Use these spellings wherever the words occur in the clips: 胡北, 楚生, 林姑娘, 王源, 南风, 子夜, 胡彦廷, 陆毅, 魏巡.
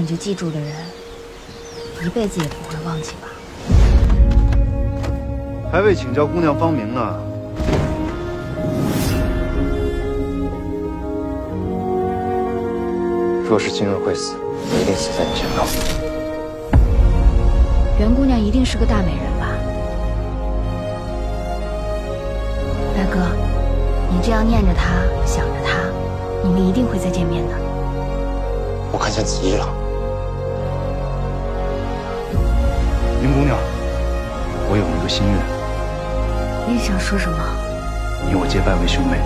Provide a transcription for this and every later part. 眼就记住的人，一辈子也不会忘记吧。还未请教姑娘芳名呢。 若是今日会死，一定死在你前头。袁姑娘一定是个大美人吧？大哥，你这样念着她，想着她，你们一定会再见面的。我看见紫衣了。林姑娘，我有一个心愿。你想说什么？你我结拜为兄妹，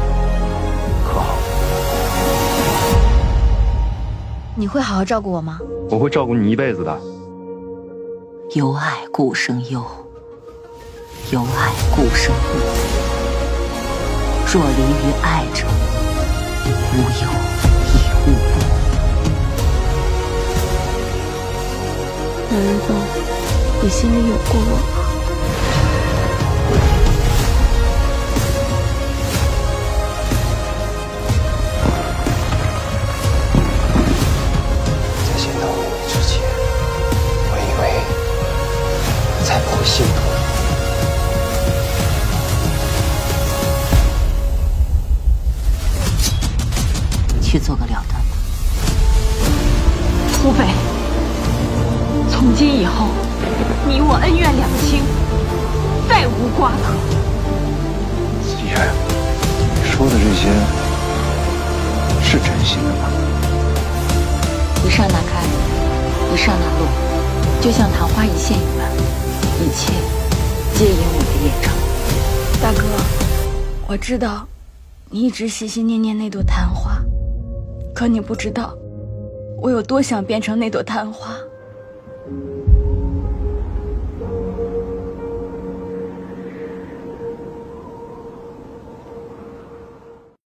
可好？ 你会好好照顾我吗？我会照顾你一辈子的。有爱故生忧，有爱故生怒。若离于爱者，无忧亦无怖。南风，你心里有过我吗？ 幸福。去做个了断吧。胡北，从今以后，你我恩怨两清，再无瓜葛。子夜，你说的这些是真心的吗？一刹那开，一刹那落，就像昙花一现一般。 一切皆因我的业障。大哥，我知道，你一直心心念念那朵昙花，可你不知道，我有多想变成那朵昙花。